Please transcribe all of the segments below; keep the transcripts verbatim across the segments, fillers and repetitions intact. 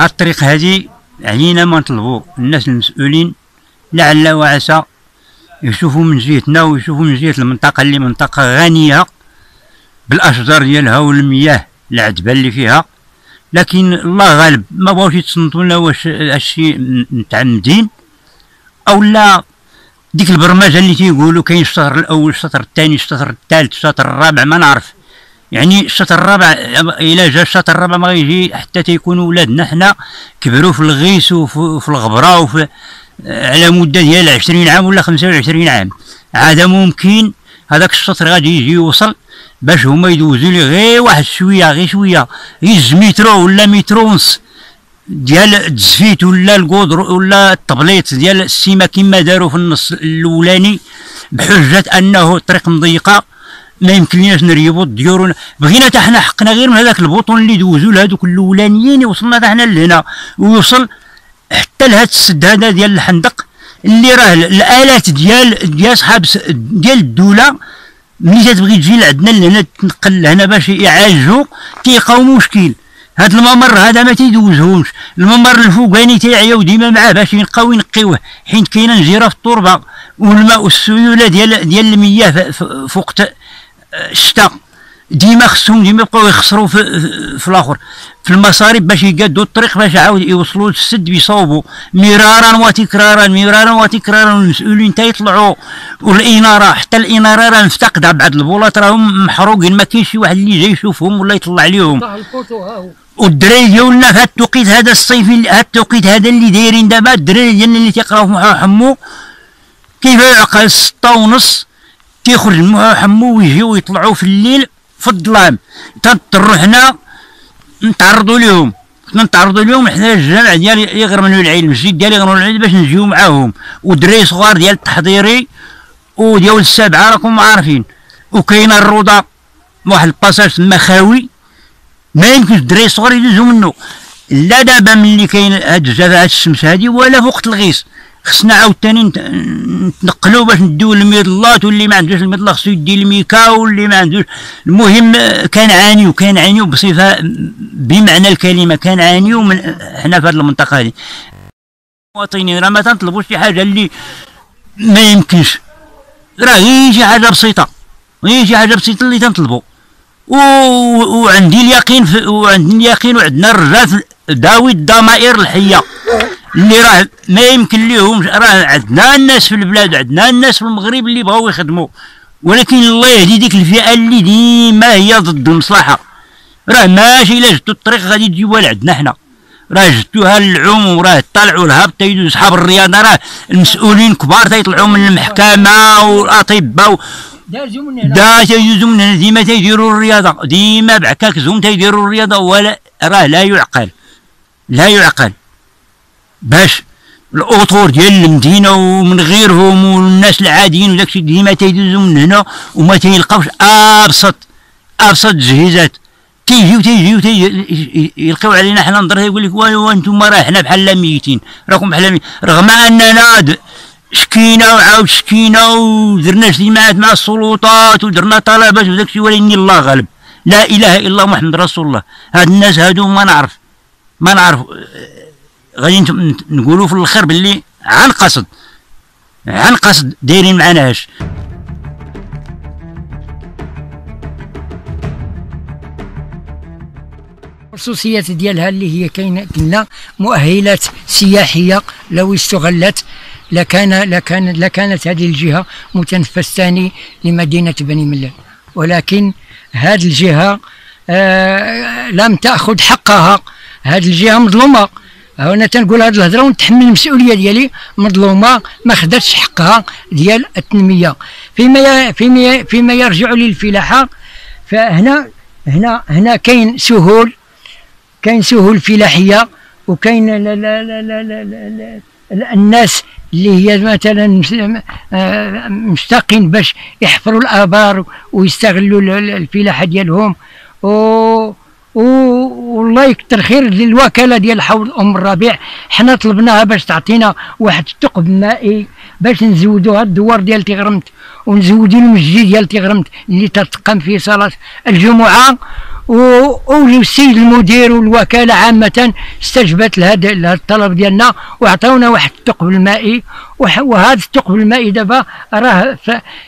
الطريق هذه علينا ما نطلبو الناس المسؤولين لعل وعسى يشوفوا من جهتنا ويشوفوا من جهة المنطقة اللي منطقة غنية بالأشجار ديالها والمياه العذبة اللي فيها، لكن الله غالب ما بغاوش يتصنتو لنا واش هادشي متعمدين أو لا. ديك البرمجة اللي تيقولوا كاين الشطر الأول الشطر الثاني الشطر الثالث الشطر الرابع ما نعرف، يعني الشطر الرابع إلا جا الشطر الرابع ما غيجي حتى تيكونوا ولادنا حنا كبروا في الغيس وفي الغبرة وفي على مدة ديال عشرين عام ولا خمسة وعشرين عام، عاد ممكن هذاك الشطر غادي يجي يوصل باش هما يدوزوا لي غير واحد شوية غير شوية غير مترو ولا مترو ونص ديال التزفيت ولا القدر ولا التبليط ديال السيمة كما داروا في النص الأولاني بحجة أنه الطريق مضيقة ما يمكنلناش نريبو الديور. بغينا حتى حنا حقنا غير من هذاك البوطون اللي دوزوا لهذوك الأولانيين وصلنا حتى حنا لهنا ويوصل حتى لهاد السد هذا ديال الحندق اللي راه الآلات ديال ديال صحاب ديال الدولة ملي تتبغي تجي لعندنا لهنا تنقل لهنا باش يعالجوا تيلقاو مشكل. هاد الممر هذا ما تيدوزهمش، الممر الفوقاني تيعياو ديما معاه باش يلقاو ينقيوه حيت كاينه نجيره في التربه والماء والسيوله ديال ديال المياه فوق الشتاء ديما خصهم ديما يبقاو يخسروا في, في الاخر في المصاريف باش يقادوا الطريق باش عاود يوصلوا للسد بيصاوبوا مرارا وتكرارا مرارا وتكرارا والمسؤولين تا يطلعوا. والاناره حتى الاناره راه مفتقده، بعض البلاط راهم محروقين ما كاينش شي واحد اللي جاي يشوفهم ولا يطلع عليهم. والدراري ديالنا في هذا التوقيت هذا الصيفي هذا التوقيت هذا اللي دايرين دابا الدراري ديالنا اللي تيقراو في محا وحمو كيبيعوا عقل السته ونص تيخرج من محا وحمو ويجيو ويطلعوا في الليل في الظلام تضطروا حنا نتعرضوا لهم، كنا نتعرضوا لهم حنا الجامع ديال يغرمنوا العين المسجد ديال يغرمنوا العين باش نجيو معاهم ودراري صغار ديال التحضيري وديال السبعه راكم عارفين. وكاينه الروضه واحد الباساج تما خاوي ما يمكنش الدراري الصغار يدوزو منه لا دابا ملي كاين هاد الجفاعة الشمس هادي ولا في وقت الغيص. خصنا عاوتاني نتنقلوا باش نديو الميضلات واللي ما عندوش الميضله خصو يدي الميكا واللي ما عندوش. المهم كنعانيو كنعانيو بصفه بمعنى الكلمه كنعانيو من حنا في هاد المنطقه هادي المواطنين راه ما تنطلبوش شي حاجه اللي ما يمكنش، راه غير شي حاجه بسيطه غير شي حاجه بسيطه اللي تنطلبو. وعندي اليقين وعندي اليقين وعندنا الرجال داوي الضمائر الحيه اللي راه ما يمكن ليهمش، راه عندنا الناس في البلاد عندنا الناس في المغرب اللي بغاو يخدموا، ولكن الله يهدي ديك الفئه اللي ديما هي ضد المصلحه. راه ماشي الا جبتوا الطريق غادي تجيوها لعندنا حنا، راه جبتوها للعموم راه طلعوا لها حتى يدوز صحاب الرياضه راه المسؤولين كبار تيطلعوا من المحكمه والاطباء دا تيدوزو من هنا ديما تيديروا الرياضه ديما بعكاك زوم تيديروا الرياضه ولا راه لا يعقل لا يعقل. باش الاطور ديال المدينه ومن غيرهم والناس العاديين وداكشي ديما تيدوزو من هنا وما تيلقاوش ابسط ابسط تجهيزات تيجيو تيجيو يلقاو علينا حنا نضر يقول لك واه انتم راه حنا بحال ميتين راكم بحال ميتين، رغم اننا شكينا وعاود شكينا ودرنا اجتماعات مع السلطات ودرنا طلبات وداكشي ولكن الله غالب لا اله الا الله محمد رسول الله. هاد الناس هادو ما نعرف ما نعرف غادي نقولوا في الاخر باللي عن قصد عن قصد دايرين معناهاش. الخصوصيات ديالها اللي هي كاينه كنا مؤهلات سياحيه لو استغلت لكان لكان لكانت هذه الجهه متنفس ثاني لمدينه بني ملال، ولكن هذه الجهه آه لم تاخذ حقها. هذه الجهه مظلومه، انا تنقول هذه الهضره ونتحمل المسؤوليه ديالي، مظلومه ما خداتش حقها ديال التنميه. فيما فيما فيما يرجع للفلاحه فهنا هنا هنا كاين سهول كاين سهول فلاحيه وكاين لا لا لا لا لا لا الناس اللي هي مثلا مشتاقين باش يحفروا الابار ويستغلوا الفلاحه ديالهم. و والله يكثر خير للوكاله ديال حوض ام الربيع، حنا طلبناها باش تعطينا واحد الثقب مائي باش نزودوا هاد الدوار ديال تيغرمت ونزودوا المسجد ديال تيغرمت اللي تتقام فيه صلاه الجمعه والسيد المدير والوكاله عامه استجبت لهذا الطلب ديالنا وعطاونا واحد الثقب المائي، وهذا الثقب المائي دابا راه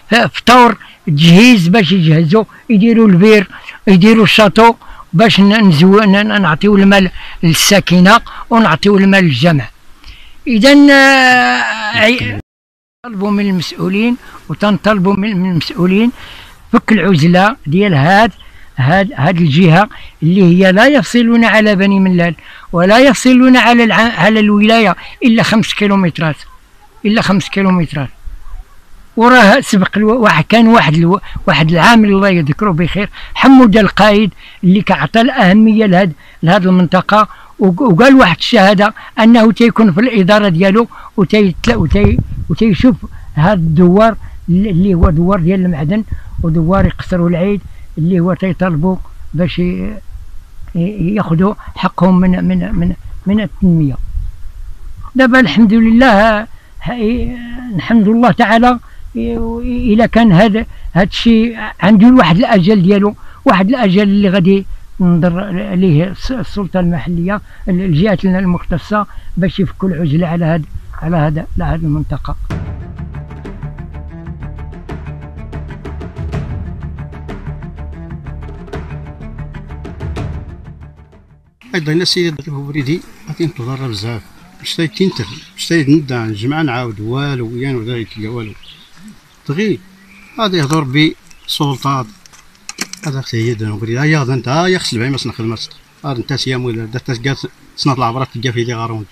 في طور تجهيز باش يجهزوا يديروا البير يديروا الشاطو باش نزو نعطيو الماء للساكنه ونعطيو الماء للجمع. اذا طلبوا من المسؤولين وتنطلبوا من المسؤولين فك العزله ديال هاد هاد هاد الجهه اللي هي لا يفصلون على بني منلال ولا يفصلون على على الولايه الا خمس كيلومترات الا خمس كيلومترات. وراه سبق واحد كان واحد الو... واحد العامل الله يذكره بخير حموده القايد اللي كعطى الاهميه لهاد لهاد المنطقه، وقال واحد الشهاده انه تيكون في الاداره ديالو وتيتلا وتي وتيشوف هاد الدوار اللي هو دوار ديال المعدن ودوار يقصروا العيد اللي هو تيطالبوا باش ياخذوا حقهم من من من من التنميه. دابا الحمد لله الحمد لله تعالى الا كان هذا هذا الشيء عنده واحد الاجل ديالو، واحد الاجل اللي غادي ننظر ليه السلطه المحليه الجهات المختصه باش يفكوا العزله على هذا على هذا على هذه المنطقه. ايضا السيد البوريدي غادي نتضرر بزاف باش تيتنتر باش تيتندع الجمعه نعاود والو ويان ولا يتلقى والو دغيا غادي يهضر بسلطات هذا اختي هي دنوبري هيا انت هيا خص البعيم خصنا نخدم انت سيامو ولا انت تلقى سنه العبرات تلقى في لي غارونت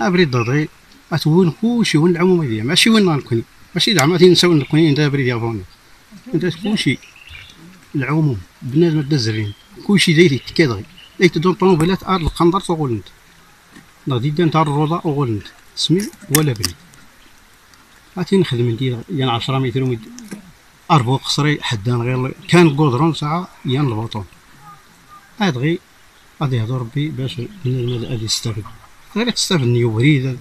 ابري ضري اتون كلشي وين العموميه ديالها ماشي وين نكون ماشي دعماتي نساو نكون انت ابري ديالهم انت كلشي العموم بنادم الدزرين كلشي داير تكادري اي تدور طوموبيلات ارض القندر تقول انت غادي دير نتا الروضه وغول انت سمي ولا بني عاتي نخدم ندير يعني عشرة متر أربو قصري حدان غير كان الكودرون ساعة يان البطون هاد غي غادي يهضر ربي باش البنادم هادا يستافد غير يستافد نيو بريدة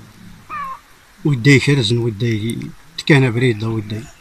ودا يكرزن ودا يتكانا بريدة ودا